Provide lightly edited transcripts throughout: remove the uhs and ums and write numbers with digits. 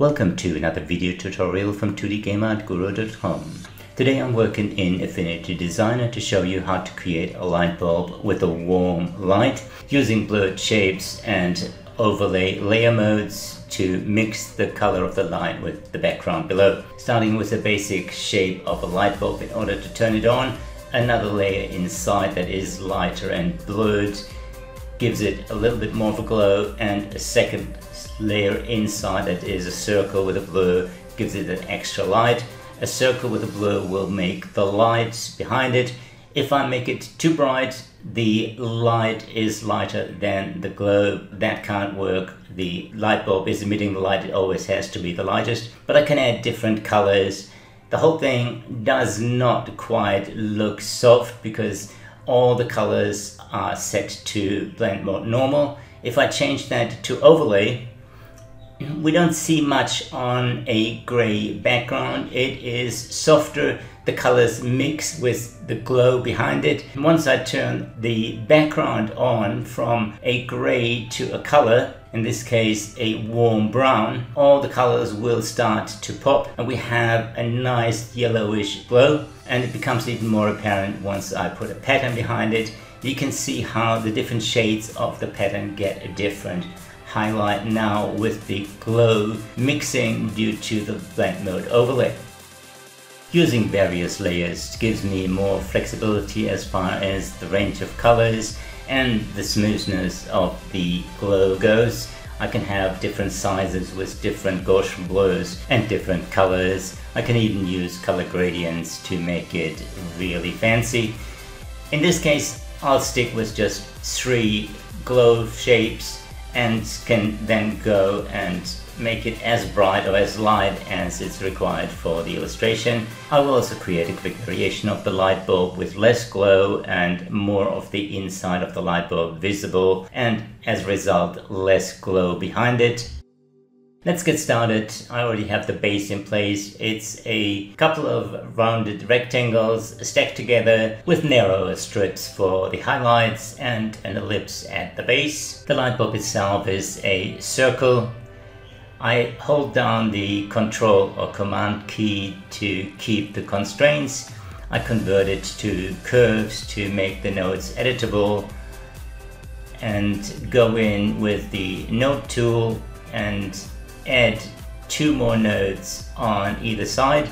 Welcome to another video tutorial from 2dgameartguru.com. Today I'm working in Affinity Designer to show you how to create a light bulb with a warm light using blurred shapes and overlay layer modes to mix the color of the light with the background below. Starting with the basic shape of a light bulb in order to turn it on, another layer inside that is lighter and blurred gives it a little bit more of a glow, and a second layer inside that is a circle with a blur gives it an extra light. A circle with a blur will make the light behind it. If I make it too bright, the light is lighter than the glow. That can't work. The light bulb is emitting the light. It always has to be the lightest, but I can add different colors. The whole thing does not quite look soft because all the colors are set to blend mode normal. If I change that to overlay, we don't see much on a gray background. It is softer. The colors mix with the glow behind it. Once I turn the background on from a gray to a color, in this case a warm brown, all the colors will start to pop and we have a nice yellowish glow, and it becomes even more apparent once I put a pattern behind it. You can see how the different shades of the pattern get a different highlight now with the glow mixing due to the blend mode overlay. Using various layers gives me more flexibility as far as the range of colors and the smoothness of the glow goes. I can have different sizes with different Gaussian blurs and different colors. I can even use color gradients to make it really fancy. In this case, I'll stick with just three glow shapes and can then go and make it as bright or as light as it's required for the illustration. I will also create a quick variation of the light bulb with less glow and more of the inside of the light bulb visible, and as a result less glow behind it. Let's get started. I already have the base in place. It's a couple of rounded rectangles stacked together with narrower strips for the highlights and an ellipse at the base. The light bulb itself is a circle. I hold down the Control or Command key to keep the constraints. I convert it to curves to make the nodes editable, and go in with the Node tool and add two more nodes on either side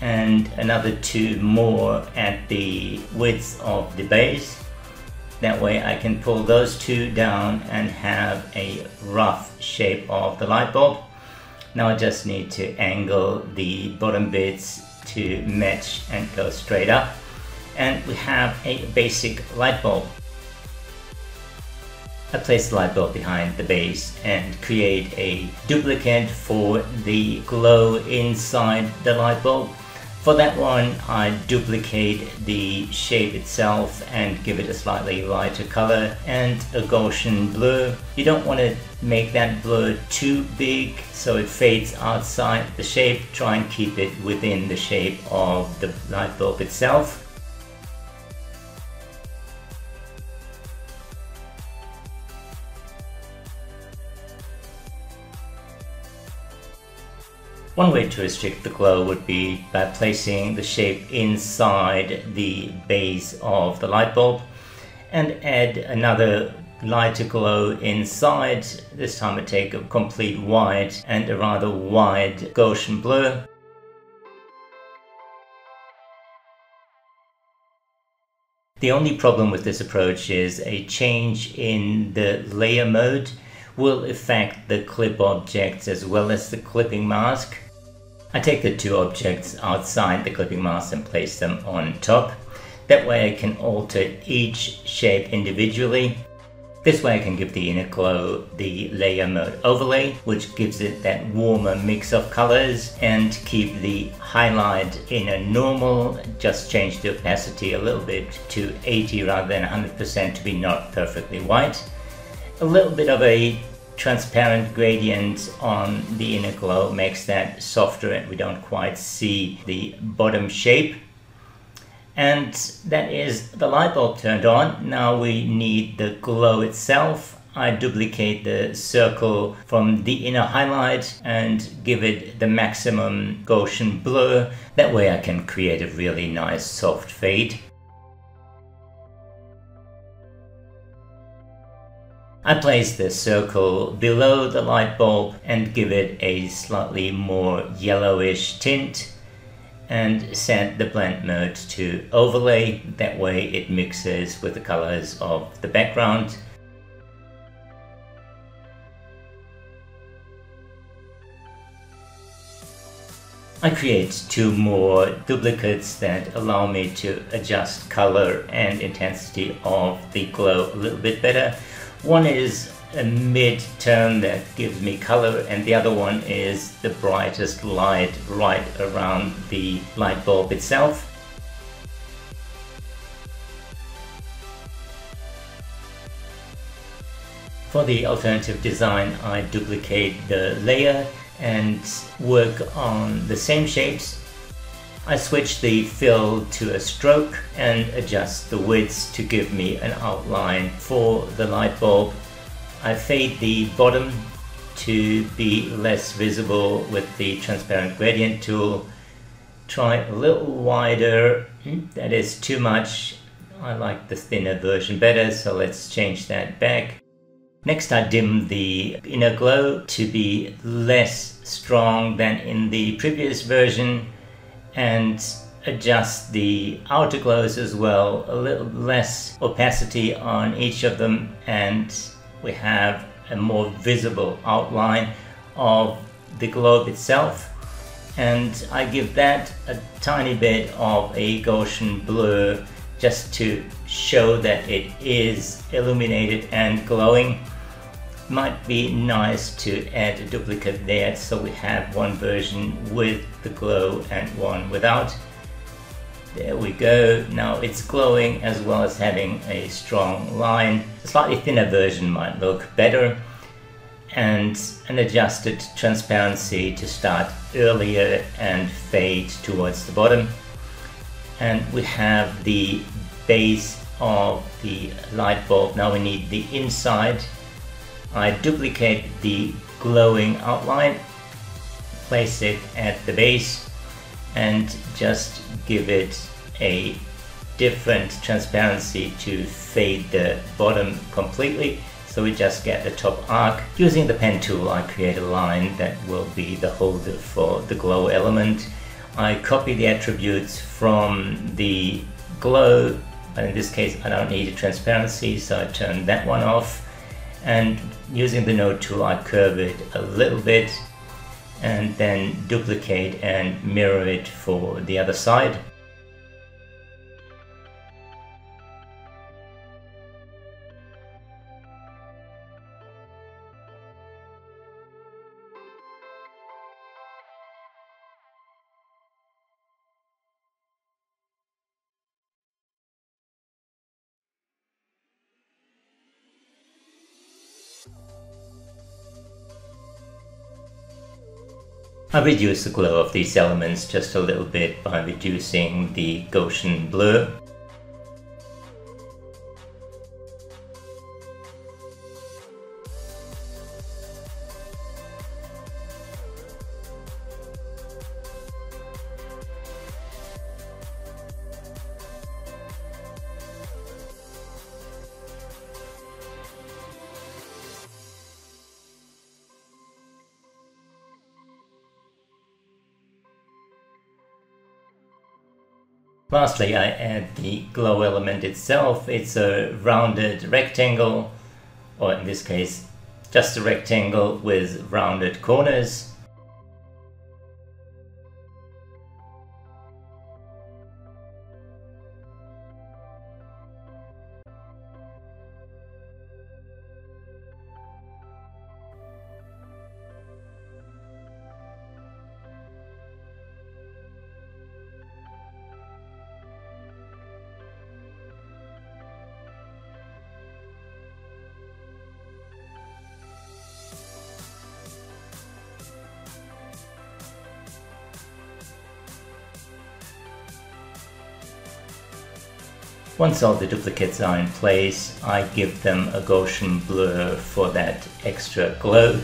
and another two more at the width of the base. That way I can pull those two down and have a rough shape of the light bulb. Now I just need to angle the bottom bits to match and go straight up, and we have a basic light bulb. I place the light bulb behind the base and create a duplicate for the glow inside the light bulb. For that one, I duplicate the shape itself and give it a slightly lighter color and a Gaussian blur. You don't want to make that blur too big so it fades outside the shape. Try and keep it within the shape of the light bulb itself. One way to restrict the glow would be by placing the shape inside the base of the light bulb and add another lighter glow inside. This time I take a complete white and a rather wide Gaussian blur. The only problem with this approach is a change in the layer mode will affect the clip objects as well as the clipping mask. I take the two objects outside the clipping mask and place them on top. That way I can alter each shape individually. This way I can give the inner glow the layer mode overlay, which gives it that warmer mix of colors, and keep the highlight in a normal, just change the opacity a little bit to 80 rather than 100% to be not perfectly white. A little bit of a transparent gradient on the inner glow makes that softer and we don't quite see the bottom shape. And that is the light bulb turned on. Now we need the glow itself. I duplicate the circle from the inner highlight and give it the maximum Gaussian blur. That way I can create a really nice soft fade. I place the circle below the light bulb and give it a slightly more yellowish tint and set the blend mode to overlay. That way it mixes with the colors of the background. I create two more duplicates that allow me to adjust color and intensity of the glow a little bit better. One is a mid-tone that gives me color, and the other one is the brightest light right around the light bulb itself. For the alternative design, I duplicate the layer and work on the same shapes. I switch the fill to a stroke and adjust the widths to give me an outline for the light bulb. I fade the bottom to be less visible with the transparent gradient tool. Try a little wider, that is too much. I like the thinner version better, so let's change that back. Next I dim the inner glow to be less strong than in the previous version, and adjust the outer glows as well, a little less opacity on each of them, and we have a more visible outline of the globe itself. And I give that a tiny bit of a Gaussian blur just to show that it is illuminated and glowing. Might be nice to add a duplicate there, so we have one version with the glow and one without. There we go, now it's glowing as well as having a strong line. A slightly thinner version might look better, and an adjusted transparency to start earlier and fade towards the bottom. And we have the base of the light bulb. Now we need the inside. I duplicate the glowing outline, place it at the base, and just give it a different transparency to fade the bottom completely, so we just get the top arc. Using the pen tool, I create a line that will be the holder for the glow element. I copy the attributes from the glow, but in this case I don't need a transparency, so I turn that one off. And using the node tool, I curve it a little bit and then duplicate and mirror it for the other side. I reduce the glow of these elements just a little bit by reducing the Gaussian blur. Lastly, I add the glow element itself. It's a rounded rectangle, or in this case, just a rectangle with rounded corners. Once all the duplicates are in place, I give them a Gaussian blur for that extra glow.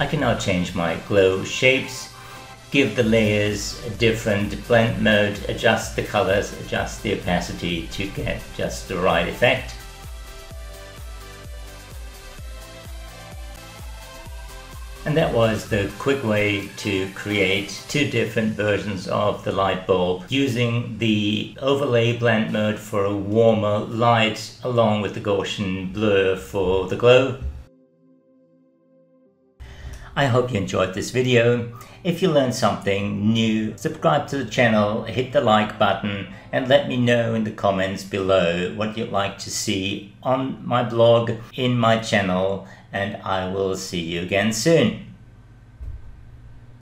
I can now change my glow shapes, give the layers a different blend mode, adjust the colors, adjust the opacity to get just the right effect. And that was the quick way to create two different versions of the light bulb using the overlay blend mode for a warmer light along with the Gaussian blur for the glow. I hope you enjoyed this video. If you learned something new, subscribe to the channel, hit the like button, and let me know in the comments below what you'd like to see on my blog, in my channel, and I will see you again soon.